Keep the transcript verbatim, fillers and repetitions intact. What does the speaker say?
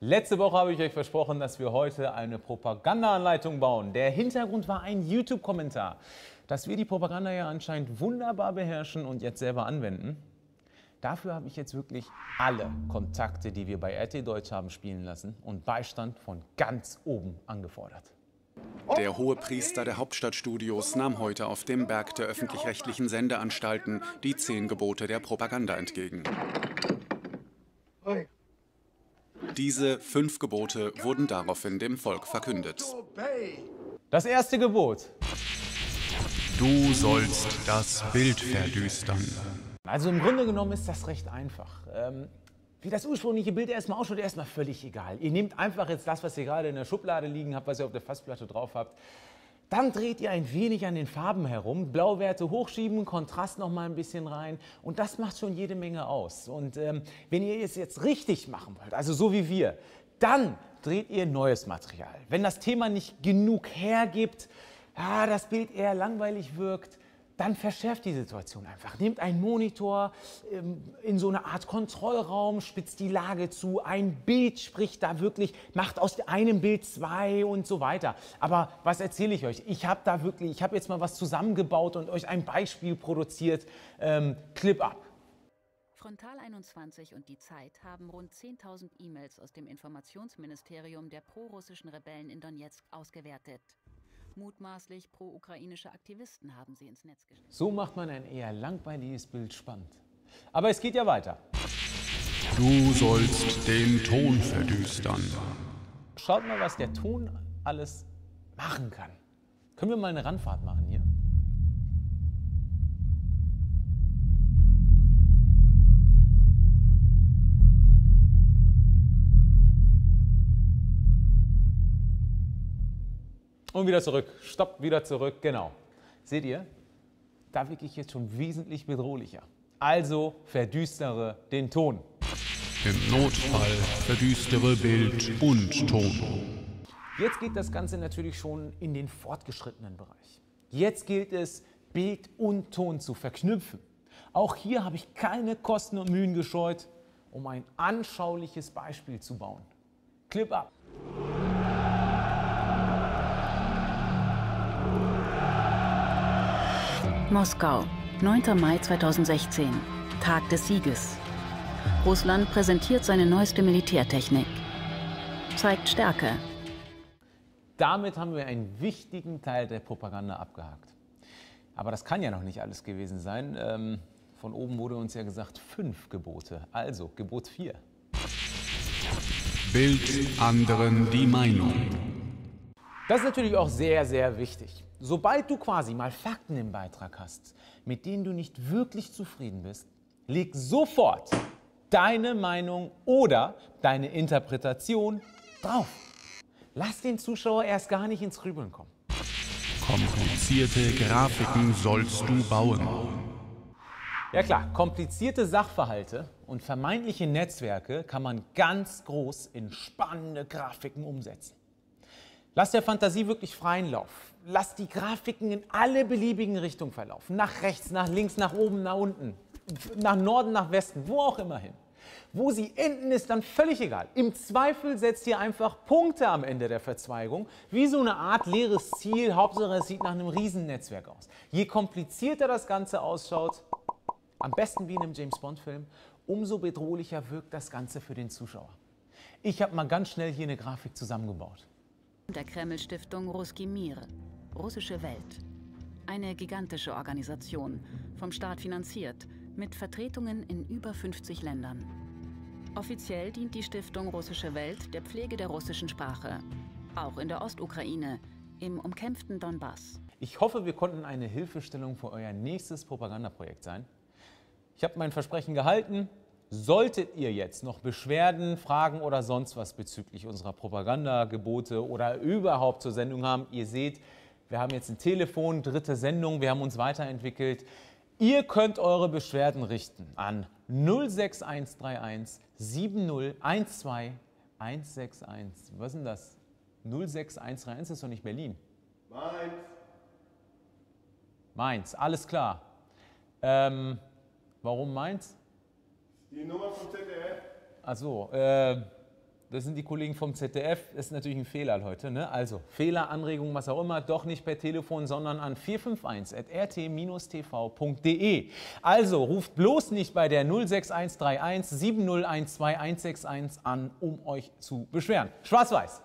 Letzte Woche habe ich euch versprochen, dass wir heute eine Propagandaanleitung bauen. Der Hintergrund war ein YouTube-Kommentar. Dass wir die Propaganda ja anscheinend wunderbar beherrschen und jetzt selber anwenden, dafür habe ich jetzt wirklich alle Kontakte, die wir bei R T Deutsch haben, spielen lassen und Beistand von ganz oben angefordert. Der Hohepriester der Hauptstadtstudios nahm heute auf dem Berg der öffentlich-rechtlichen Sendeanstalten die zehn Gebote der Propaganda entgegen. Diese fünf Gebote wurden daraufhin dem Volk verkündet. Das erste Gebot. Du sollst das Bild verdüstern. Also im Grunde genommen ist das recht einfach. Ähm, wie das ursprüngliche Bild erstmal ausschaut, erstmal völlig egal. Ihr nehmt einfach jetzt das, was ihr gerade in der Schublade liegen habt, was ihr auf der Fassplatte drauf habt. Dann dreht ihr ein wenig an den Farben herum, Blauwerte hochschieben, Kontrast noch mal ein bisschen rein und das macht schon jede Menge aus. Und ähm, wenn ihr es jetzt richtig machen wollt, also so wie wir, dann dreht ihr neues Material. Wenn das Thema nicht genug hergibt, ja, das Bild eher langweilig wirkt, dann verschärft die Situation einfach. Nehmt einen Monitor ähm, in so eine Art Kontrollraum, spitzt die Lage zu, ein Bild spricht da wirklich, macht aus einem Bild zwei und so weiter. Aber was erzähle ich euch? Ich habe da wirklich, ich habe jetzt mal was zusammengebaut und euch ein Beispiel produziert. Ähm, Clip ab. Frontal einundzwanzig und Die Zeit haben rund zehntausend E-Mails aus dem Informationsministerium der prorussischen Rebellen in Donetsk ausgewertet. Mutmaßlich pro-ukrainische Aktivisten haben sie ins Netz geschickt. So macht man ein eher langweiliges Bild spannend. Aber es geht ja weiter. Du sollst den Ton verdüstern. Schaut mal, was der Ton alles machen kann. Können wir mal eine Randfahrt machen hier? Und wieder zurück, stopp, wieder zurück, genau. Seht ihr, da wirke ich jetzt schon wesentlich bedrohlicher. Also verdüstere den Ton. Im Notfall verdüstere Bild und Ton. Jetzt geht das Ganze natürlich schon in den fortgeschrittenen Bereich. Jetzt gilt es, Bild und Ton zu verknüpfen. Auch hier habe ich keine Kosten und Mühen gescheut, um ein anschauliches Beispiel zu bauen. Clip ab. Moskau, neunter Mai zweitausendsechzehn, Tag des Sieges. Russland präsentiert seine neueste Militärtechnik. Zeigt Stärke. Damit haben wir einen wichtigen Teil der Propaganda abgehakt. Aber das kann ja noch nicht alles gewesen sein. Ähm, von oben wurde uns ja gesagt, fünf Gebote. Also Gebot vier. Bild anderen die Meinung. Das ist natürlich auch sehr, sehr wichtig. Sobald du quasi mal Fakten im Beitrag hast, mit denen du nicht wirklich zufrieden bist, leg sofort deine Meinung oder deine Interpretation drauf. Lass den Zuschauer erst gar nicht ins Grübeln kommen. Komplizierte Grafiken sollst du bauen. Ja klar, komplizierte Sachverhalte und vermeintliche Netzwerke kann man ganz groß in spannende Grafiken umsetzen. Lass der Fantasie wirklich freien Lauf. Lass die Grafiken in alle beliebigen Richtungen verlaufen. Nach rechts, nach links, nach oben, nach unten, nach Norden, nach Westen, wo auch immer hin. Wo sie enden, ist dann völlig egal. Im Zweifel setzt ihr einfach Punkte am Ende der Verzweigung, wie so eine Art leeres Ziel. Hauptsache, es sieht nach einem Riesennetzwerk aus. Je komplizierter das Ganze ausschaut, am besten wie in einem James-Bond-Film, umso bedrohlicher wirkt das Ganze für den Zuschauer. Ich habe mal ganz schnell hier eine Grafik zusammengebaut. Der Kreml-Stiftung Russki Mir, russische Welt. Eine gigantische Organisation, vom Staat finanziert, mit Vertretungen in über fünfzig Ländern. Offiziell dient die Stiftung Russische Welt der Pflege der russischen Sprache, auch in der Ostukraine, im umkämpften Donbass. Ich hoffe, wir konnten eine Hilfestellung für euer nächstes Propagandaprojekt sein. Ich habe mein Versprechen gehalten. Solltet ihr jetzt noch Beschwerden, Fragen oder sonst was bezüglich unserer Propagandagebote oder überhaupt zur Sendung haben, ihr seht, wir haben jetzt ein Telefon, dritte Sendung, wir haben uns weiterentwickelt. Ihr könnt eure Beschwerden richten an null sechs eins drei eins sieben null eins zwei eins sechs eins. Was ist denn das? null sechs eins drei eins ist doch nicht Berlin. Mainz. Mainz, alles klar. Ähm, warum Mainz? Die Nummer vom Z D F. Achso, äh, Das sind die Kollegen vom Z D F. Das ist natürlich ein Fehler, Leute. Ne? Also Fehler, Anregungen, was auch immer, doch nicht per Telefon, sondern an vier fünf eins at r t dash t v punkt d e. Also ruft bloß nicht bei der null sechs eins drei eins sieben null eins zwei eins sechs eins an, um euch zu beschweren. Schwarz-Weiß.